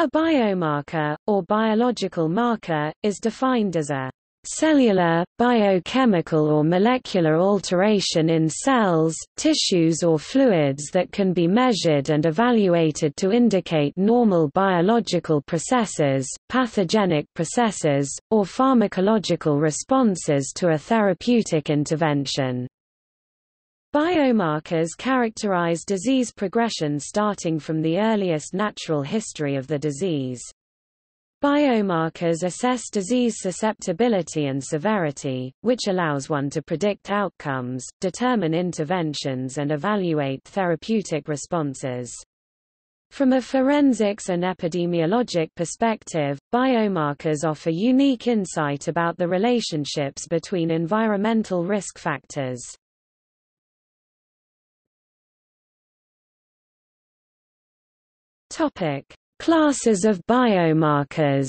A biomarker, or biological marker, is defined as a cellular, biochemical or molecular alteration in cells, tissues or fluids that can be measured and evaluated to indicate normal biological processes, pathogenic processes, or pharmacological responses to a therapeutic intervention. Biomarkers characterize disease progression starting from the earliest natural history of the disease. Biomarkers assess disease susceptibility and severity, which allows one to predict outcomes, determine interventions and evaluate therapeutic responses. From a forensics and epidemiologic perspective, biomarkers offer unique insight about the relationships between environmental risk factors. Classes of biomarkers.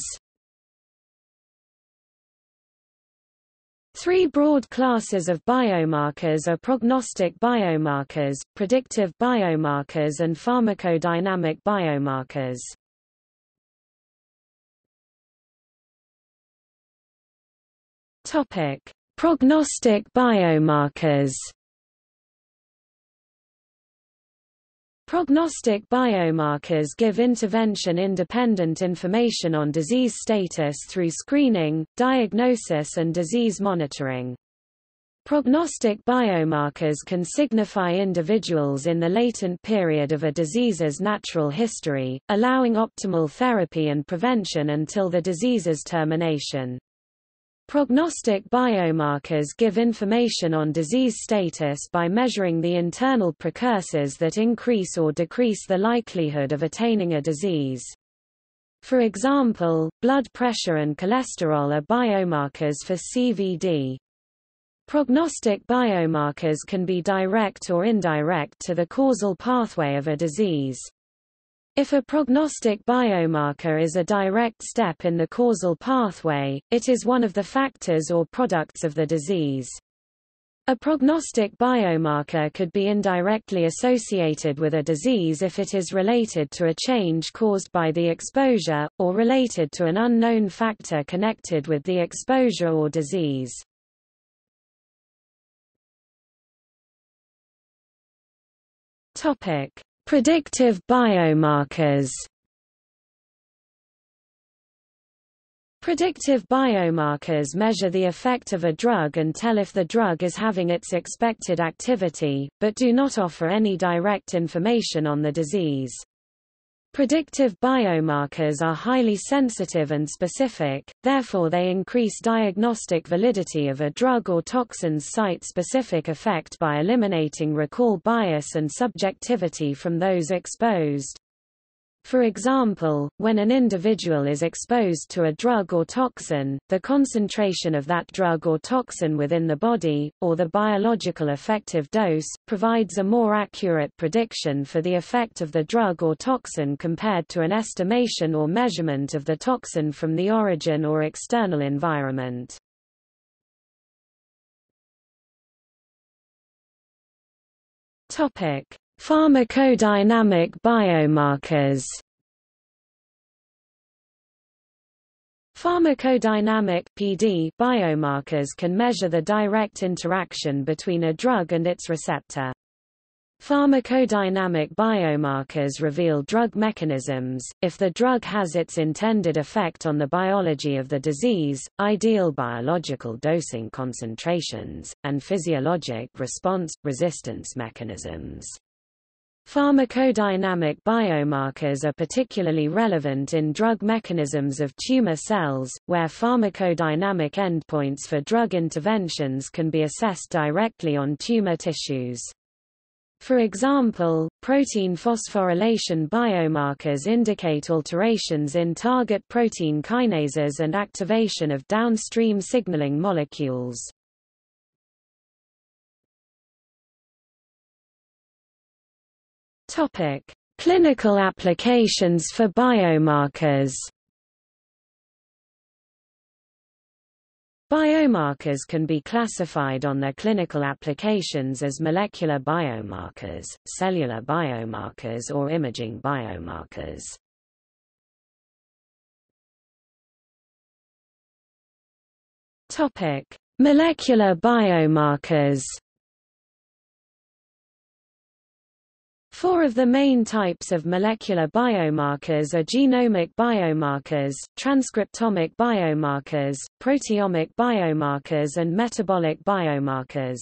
Three broad classes of biomarkers are prognostic biomarkers, predictive biomarkers and pharmacodynamic biomarkers. Prognostic biomarkers. Prognostic biomarkers give intervention-independent information on disease status through screening, diagnosis and disease monitoring. Prognostic biomarkers can signify individuals in the latent period of a disease's natural history, allowing optimal therapy and prevention until the disease's termination. Prognostic biomarkers give information on disease status by measuring the internal precursors that increase or decrease the likelihood of attaining a disease. For example, blood pressure and cholesterol are biomarkers for CVD. Prognostic biomarkers can be direct or indirect to the causal pathway of a disease. If a prognostic biomarker is a direct step in the causal pathway, it is one of the factors or products of the disease. A prognostic biomarker could be indirectly associated with a disease if it is related to a change caused by the exposure, or related to an unknown factor connected with the exposure or disease. Predictive biomarkers. Predictive biomarkers measure the effect of a drug and tell if the drug is having its expected activity, but do not offer any direct information on the disease. Predictive biomarkers are highly sensitive and specific, therefore they increase diagnostic validity of a drug or toxin's site-specific effect by eliminating recall bias and subjectivity from those exposed. For example, when an individual is exposed to a drug or toxin, the concentration of that drug or toxin within the body, or the biological effective dose, provides a more accurate prediction for the effect of the drug or toxin compared to an estimation or measurement of the toxin from the origin or external environment. Pharmacodynamic biomarkers. Pharmacodynamic (PD) biomarkers can measure the direct interaction between a drug and its receptor. Pharmacodynamic biomarkers reveal drug mechanisms, if the drug has its intended effect on the biology of the disease, ideal biological dosing concentrations, and physiologic response-resistance mechanisms. Pharmacodynamic biomarkers are particularly relevant in drug mechanisms of tumor cells, where pharmacodynamic endpoints for drug interventions can be assessed directly on tumor tissues. For example, protein phosphorylation biomarkers indicate alterations in target protein kinases and activation of downstream signaling molecules. Clinical applications for biomarkers. Biomarkers can be classified on their clinical applications as molecular biomarkers, cellular biomarkers or imaging biomarkers. Molecular biomarkers. Four of the main types of molecular biomarkers are genomic biomarkers, transcriptomic biomarkers, proteomic biomarkers and metabolic biomarkers.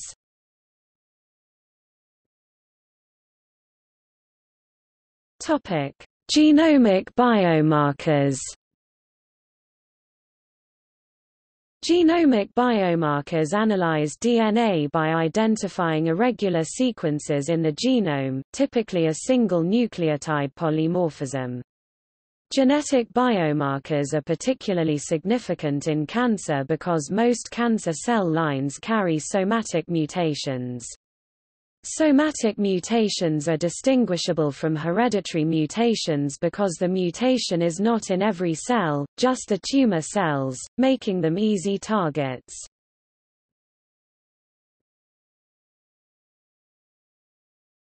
Genomic biomarkers. Genomic biomarkers analyze DNA by identifying irregular sequences in the genome, typically a single nucleotide polymorphism. Genetic biomarkers are particularly significant in cancer because most cancer cell lines carry somatic mutations. Somatic mutations are distinguishable from hereditary mutations because the mutation is not in every cell, just the tumor cells, making them easy targets.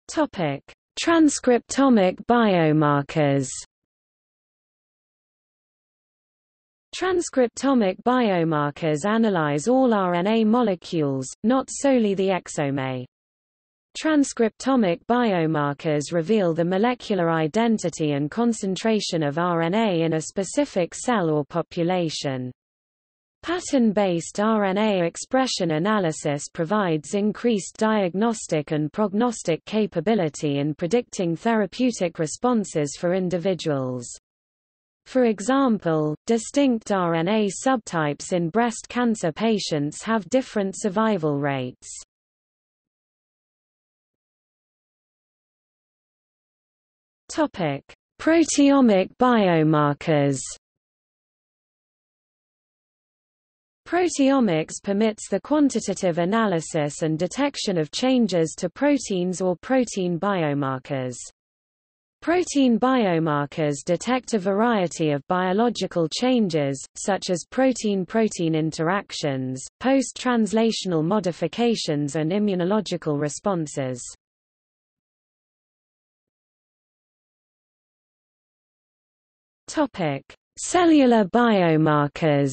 Topic: Transcriptomic biomarkers. Transcriptomic biomarkers analyze all RNA molecules, not solely the exome. Transcriptomic biomarkers reveal the molecular identity and concentration of RNA in a specific cell or population. Pattern-based RNA expression analysis provides increased diagnostic and prognostic capability in predicting therapeutic responses for individuals. For example, distinct RNA subtypes in breast cancer patients have different survival rates. Proteomic biomarkers. Proteomics permits the quantitative analysis and detection of changes to proteins or protein biomarkers. Protein biomarkers detect a variety of biological changes, such as protein-protein interactions, post-translational modifications and immunological responses. Cellular biomarkers.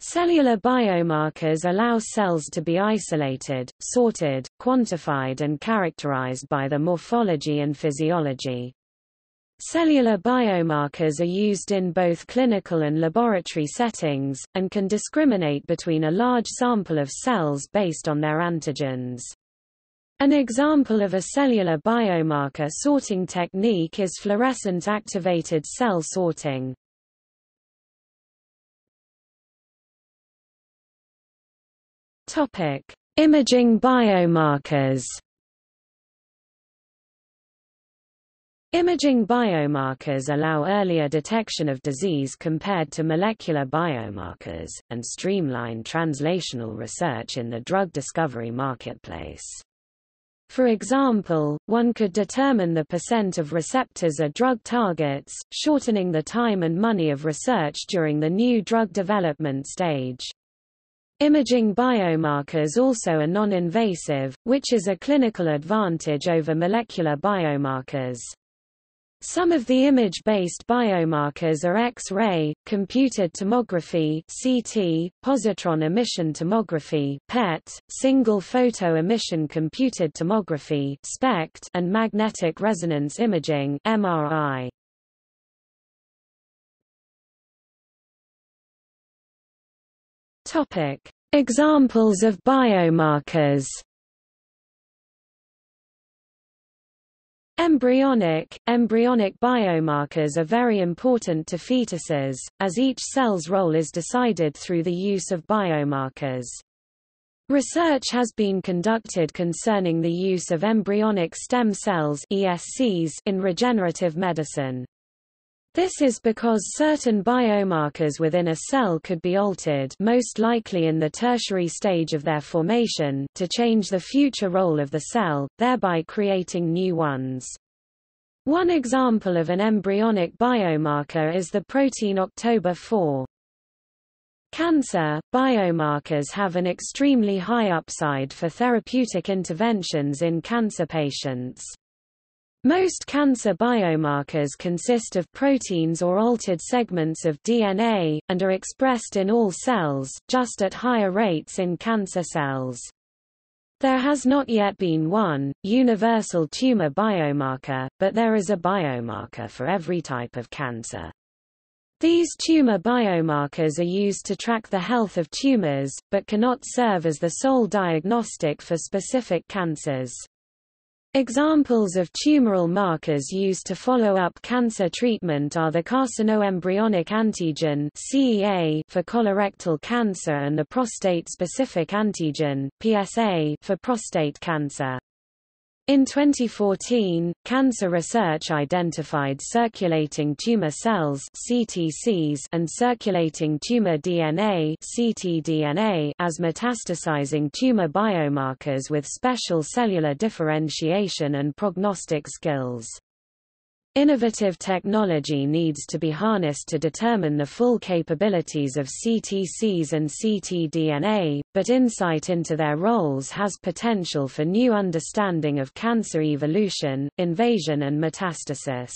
Cellular biomarkers allow cells to be isolated, sorted, quantified and characterized by their morphology and physiology. Cellular biomarkers are used in both clinical and laboratory settings, and can discriminate between a large sample of cells based on their antigens. An example of a cellular biomarker sorting technique is fluorescent-activated cell sorting. == Imaging biomarkers == Imaging biomarkers allow earlier detection of disease compared to molecular biomarkers, and streamline translational research in the drug discovery marketplace. For example, one could determine the percent of receptors are drug targets, shortening the time and money of research during the new drug development stage. Imaging biomarkers also are non-invasive, which is a clinical advantage over molecular biomarkers. Some of the image-based biomarkers are X-ray, computed tomography (CT), positron emission tomography (PET), single photo emission computed tomography (SPECT), and magnetic resonance imaging (MRI). Topic: Examples of biomarkers. Embryonic biomarkers are very important to fetuses, as each cell's role is decided through the use of biomarkers. Research has been conducted concerning the use of embryonic stem cells (ESCs) in regenerative medicine. This is because certain biomarkers within a cell could be altered, most likely in the tertiary stage of their formation, to change the future role of the cell, thereby creating new ones. One example of an embryonic biomarker is the protein October 4. Cancer biomarkers have an extremely high upside for therapeutic interventions in cancer patients. Most cancer biomarkers consist of proteins or altered segments of DNA, and are expressed in all cells, just at higher rates in cancer cells. There has not yet been one universal tumor biomarker, but there is a biomarker for every type of cancer. These tumor biomarkers are used to track the health of tumors, but cannot serve as the sole diagnostic for specific cancers. Examples of tumoral markers used to follow up cancer treatment are the carcinoembryonic antigen (CEA) for colorectal cancer and the prostate-specific antigen (PSA) for prostate cancer. In 2014, Cancer Research identified circulating tumor cells (CTCs) and circulating tumor DNA (ctDNA) as metastasizing tumor biomarkers with special cellular differentiation and prognostic skills. Innovative technology needs to be harnessed to determine the full capabilities of CTCs and ctDNA, but insight into their roles has potential for new understanding of cancer evolution, invasion and metastasis.